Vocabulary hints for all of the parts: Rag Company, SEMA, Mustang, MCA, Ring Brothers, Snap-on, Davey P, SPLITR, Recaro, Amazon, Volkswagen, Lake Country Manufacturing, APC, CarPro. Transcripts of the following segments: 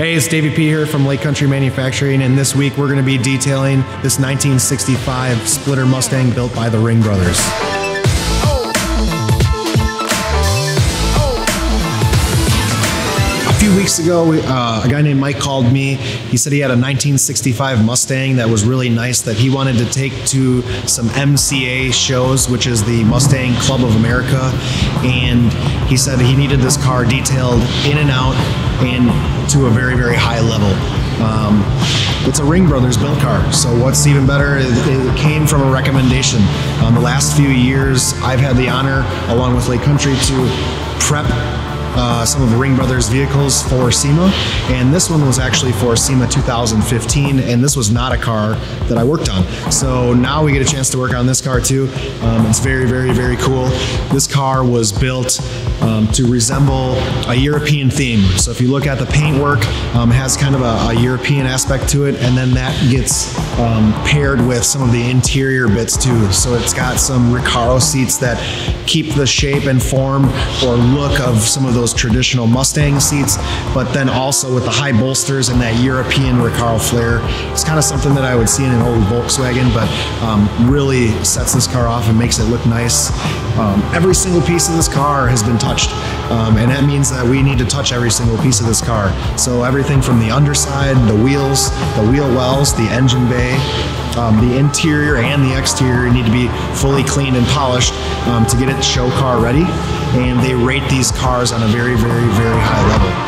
Hey, it's Davey P here from Lake Country Manufacturing, and this week we're going to be detailing this 1965 SPLITR Mustang built by the Ring Brothers. A few weeks ago, a guy named Mike called me. He said he had a 1965 Mustang that was really nice that he wanted to take to some MCA shows, which is the Mustang Club of America. And he said he needed this car detailed in and out and to a very, very high level. It's a Ring Brothers built car, so what's even better is it came from a recommendation. The last few years, I've had the honor, along with Lake Country, to prep some of Ring Brothers vehicles for SEMA, and this one was actually for SEMA 2015, and this was not a car that I worked on. So now we get a chance to work on this car too. It's very, very, very cool. This car was built to resemble a European theme. So if you look at the paintwork, it has kind of a European aspect to it, and then that gets paired with some of the interior bits too. So it's got some Recaro seats that keep the shape and form or look of some of the those traditional Mustang seats, but then also with the high bolsters and that European Recaro flair. It's kind of something that I would see in an old Volkswagen, but really sets this car off and makes it look nice. Every single piece of this car has been touched, and that means that we need to touch every single piece of this car. So everything from the underside, the wheels, the wheel wells, the engine bay, the interior and the exterior need to be fully cleaned and polished to get it show car ready, and they rate these cars on a very, very, very high level.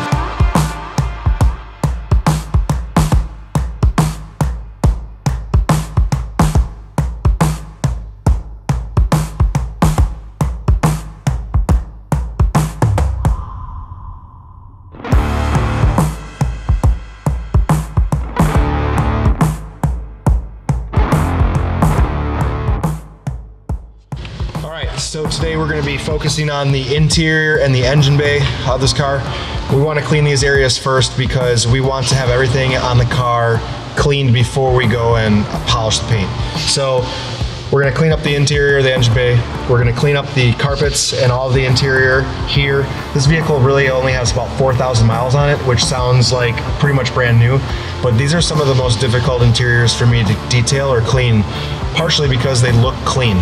So today we're going to be focusing on the interior and the engine bay of this car. We want to clean these areas first because we want to have everything on the car cleaned before we go and polish the paint. So we're going to clean up the interior of the engine bay. We're going to clean up the carpets and all of the interior here. This vehicle really only has about 4,000 miles on it, which sounds like pretty much brand new, but these are some of the most difficult interiors for me to detail or clean, partially because they look clean.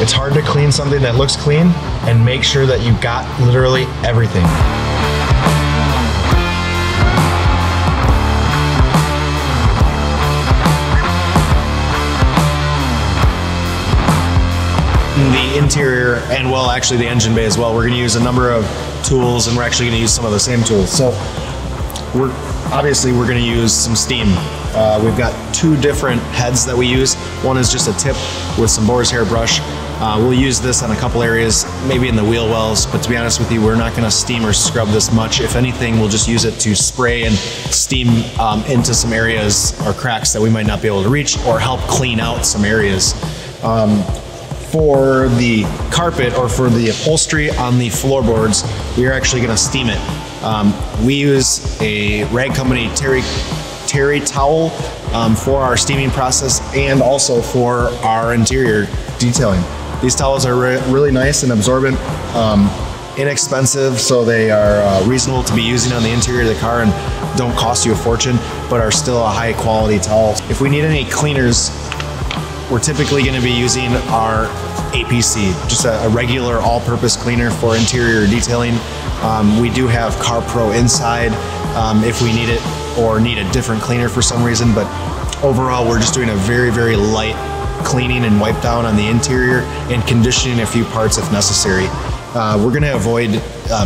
It's hard to clean something that looks clean and make sure that you got literally everything. The interior and, well, actually the engine bay as well. We're gonna use a number of tools, and we're actually gonna use some of the same tools. So we're gonna use some steam. We've got two different heads that we use. One is just a tip with some boar's hair brush. We'll use this on a couple areas, maybe in the wheel wells, but to be honest with you, we're not gonna steam or scrub this much. If anything, we'll just use it to spray and steam into some areas or cracks that we might not be able to reach, or help clean out some areas. For the carpet or for the upholstery on the floorboards, we're actually gonna steam it. We use a Rag Company terry towel for our steaming process and also for our interior detailing. These towels are really nice and absorbent, inexpensive, so they are reasonable to be using on the interior of the car and don't cost you a fortune, but are still a high quality towel. If we need any cleaners, we're typically going to be using our APC, just a regular all-purpose cleaner for interior detailing. We do have CarPro inside if we need it or need a different cleaner for some reason, but overall we're just doing a very, very light cleaning and wipe down on the interior and conditioning a few parts if necessary. We're going to avoid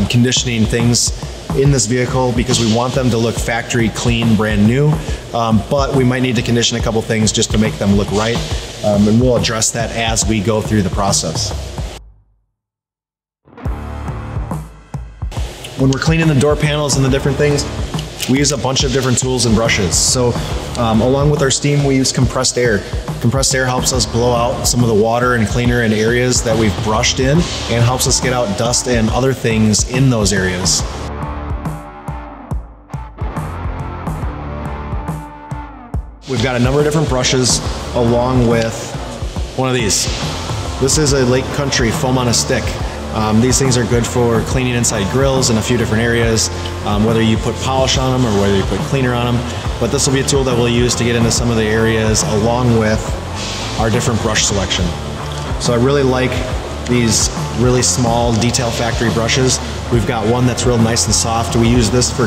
conditioning things in this vehicle because we want them to look factory clean, brand new, but we might need to condition a couple things just to make them look right, and we'll address that as we go through the process. When we're cleaning the door panels and the different things, we use a bunch of different tools and brushes. So along with our steam, we use compressed air. Compressed air helps us blow out some of the water and cleaner in areas that we've brushed in, and helps us get out dust and other things in those areas. We've got a number of different brushes, along with one of these. This is a Lake Country foam on a stick. These things are good for cleaning inside grills and a few different areas. whether you put polish on them or whether you put cleaner on them. But this will be a tool that we'll use to get into some of the areas along with our different brush selection. So I really like these really small detail factory brushes. We've got one that's real nice and soft. We use this for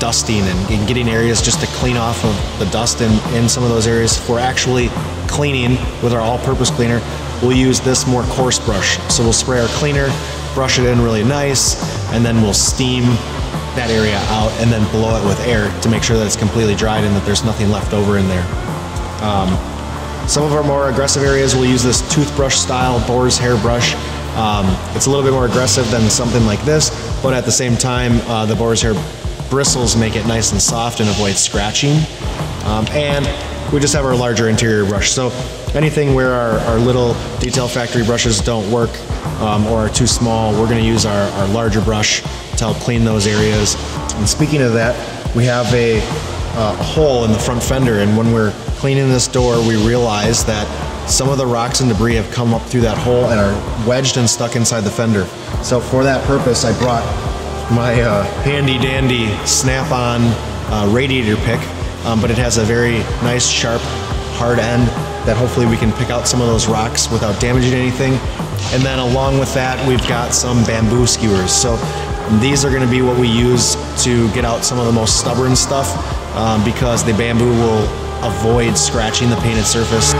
dusting and getting areas just to clean off of the dust in some of those areas. For actually cleaning with our all-purpose cleaner, we'll use this more coarse brush. So we'll spray our cleaner, brush it in really nice, and then we'll steam that area out and then blow it with air to make sure that it's completely dried and that there's nothing left over in there. Some of our more aggressive areas, we'll use this toothbrush style boar's hair brush. It's a little bit more aggressive than something like this, but at the same time, the boar's hair bristles make it nice and soft and avoid scratching. And we just have our larger interior brush. So anything where our little detail factory brushes don't work or are too small, we're gonna use our larger brush to help clean those areas. And speaking of that, we have a hole in the front fender, and when we're cleaning this door, we realize that some of the rocks and debris have come up through that hole and are wedged and stuck inside the fender. So for that purpose, I brought my handy dandy Snap-on radiator pick, but it has a very nice, sharp, hard end that hopefully we can pick out some of those rocks without damaging anything. And then along with that, we've got some bamboo skewers. So these are gonna be what we use to get out some of the most stubborn stuff because the bamboo will avoid scratching the painted surface.